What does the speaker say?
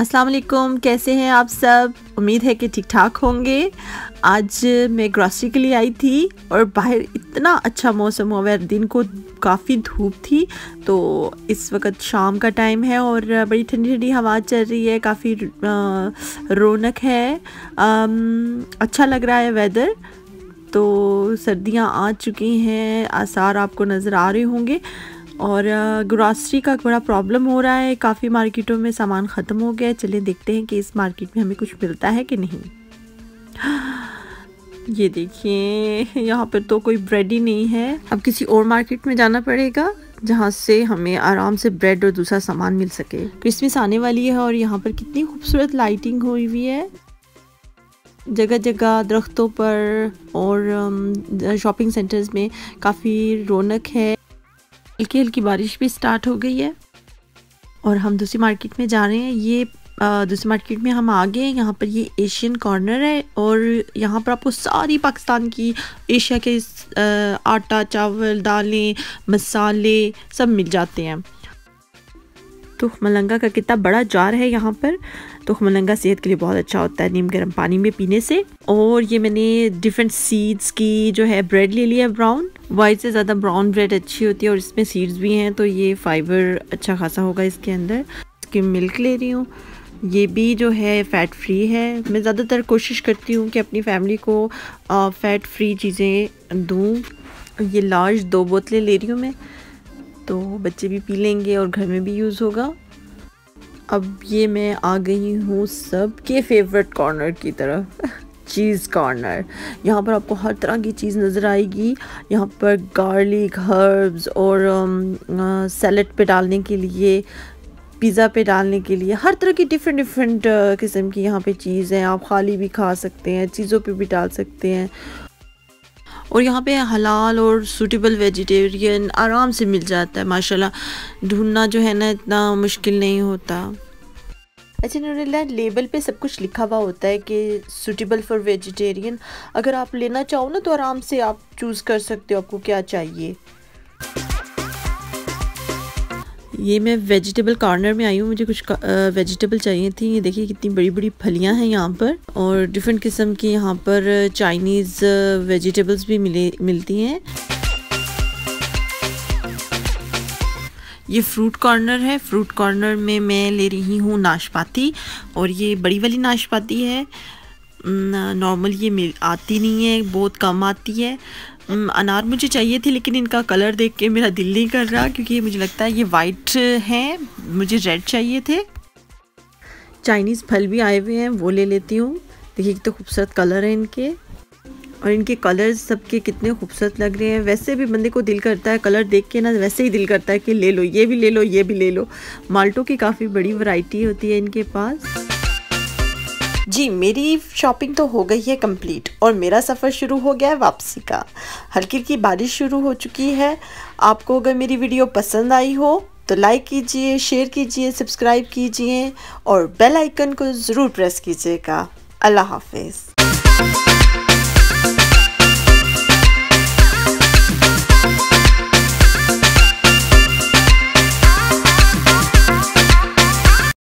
अस्सलाम वालेकुम, कैसे हैं आप सब। उम्मीद है कि ठीक ठाक होंगे। आज मैं ग्रॉसरी के लिए आई थी और बाहर इतना अच्छा मौसम हुआ है, दिन को काफ़ी धूप थी, तो इस वक्त शाम का टाइम है और बड़ी ठंडी ठंडी हवा चल रही है, काफ़ी रौनक है, अच्छा लग रहा है वेदर। तो सर्दियां आ चुकी हैं, आसार आपको नज़र आ रहे होंगे। और ग्रॉसरी का बड़ा प्रॉब्लम हो रहा है, काफ़ी मार्केटों में सामान ख़त्म हो गया है। चलिए देखते हैं कि इस मार्केट में हमें कुछ मिलता है कि नहीं। ये देखिए, यहाँ पर तो कोई ब्रेड ही नहीं है। अब किसी और मार्केट में जाना पड़ेगा जहाँ से हमें आराम से ब्रेड और दूसरा सामान मिल सके। क्रिसमस आने वाली है और यहाँ पर कितनी खूबसूरत लाइटिंग हुई हुई है, जगह जगह दरख्तों पर, और शॉपिंग सेंटर्स में काफ़ी रौनक है। हल्की हल्की बारिश भी स्टार्ट हो गई है और हम दूसरी मार्केट में जा रहे हैं। ये दूसरी मार्केट में हम आ गए। यहाँ पर ये एशियन कॉर्नर है और यहाँ पर आपको सारी पाकिस्तान की एशिया के आटा, चावल, दालें, मसाले सब मिल जाते हैं। तो मलंगा का कितना बड़ा जार है यहाँ पर। तो मलंगा सेहत के लिए बहुत अच्छा होता है, नीम गर्म पानी में पीने से। और ये मैंने डिफरेंट सीड्स की जो है ब्रेड ले लिया है, ब्राउन। वाइट से ज़्यादा ब्राउन ब्रेड अच्छी होती है और इसमें सीड्स भी हैं, तो ये फाइबर अच्छा खासा होगा इसके अंदर। इसकी मिल्क ले रही हूँ, ये भी जो है फ़ैट फ्री है। मैं ज़्यादातर कोशिश करती हूँ कि अपनी फैमिली को फ़ैट फ्री चीज़ें दूँ। ये लार्ज 2 बोतलें ले रही हूँ मैं, तो बच्चे भी पी लेंगे और घर में भी यूज़ होगा। अब ये मैं आ गई हूँ सबके फेवरेट कॉर्नर की तरफ, चीज़ कॉर्नर। यहाँ पर आपको हर तरह की चीज़ नज़र आएगी। यहाँ पर गार्लिक, हर्ब्स और सैलेड पे डालने के लिए, पिज़्ज़ा पे डालने के लिए, हर तरह की डिफरेंट किस्म की यहाँ पे चीज़ है। आप खाली भी खा सकते हैं, चीज़ों पे भी डाल सकते हैं। और यहाँ पे हलाल और सूटेबल वेजिटेरियन आराम से मिल जाता है, माशाल्लाह। ढूंढना जो है ना इतना मुश्किल नहीं होता। अच्छा, इन्होंने लेबल पे सब कुछ लिखा हुआ होता है कि सूटेबल फॉर वेजिटेरियन। अगर आप लेना चाहो ना तो आराम से आप चूज़ कर सकते हो आपको क्या चाहिए। ये मैं वेजिटेबल कॉर्नर में आई हूँ, मुझे कुछ वेजिटेबल चाहिए थी। ये देखिए कितनी बड़ी बड़ी फलियाँ हैं यहाँ पर, और डिफरेंट किस्म की यहाँ पर चाइनीज़ वेजिटेबल्स भी मिलती हैं। ये फ्रूट कॉर्नर है। फ्रूट कॉर्नर में मैं ले रही हूँ नाशपाती, और ये बड़ी वाली नाशपाती है। नॉर्मल ये आती नहीं है, बहुत कम आती है। अनार मुझे चाहिए थी, लेकिन इनका कलर देख के मेरा दिल नहीं कर रहा, क्योंकि मुझे लगता है ये वाइट हैं, मुझे रेड चाहिए थे। चाइनीज़ फल भी आए हुए हैं, वो ले लेती हूँ। देखिए कितने खूबसूरत कलर हैं इनके, और इनके कलर्स सबके कितने खूबसूरत लग रहे हैं। वैसे भी बंदे को दिल करता है कलर देख के ना, वैसे ही दिल करता है कि ले लो, ये भी ले लो, ये भी ले लो। माल्टों की काफ़ी बड़ी वैरायटी होती है इनके पास। जी, मेरी शॉपिंग तो हो गई है कंप्लीट और मेरा सफ़र शुरू हो गया है वापसी का। हल्की हल्की बारिश शुरू हो चुकी है। आपको अगर मेरी वीडियो पसंद आई हो तो लाइक कीजिए, शेयर कीजिए, सब्सक्राइब कीजिए और बेल आइकन को ज़रूर प्रेस कीजिएगा। अल्लाह हाफिज़।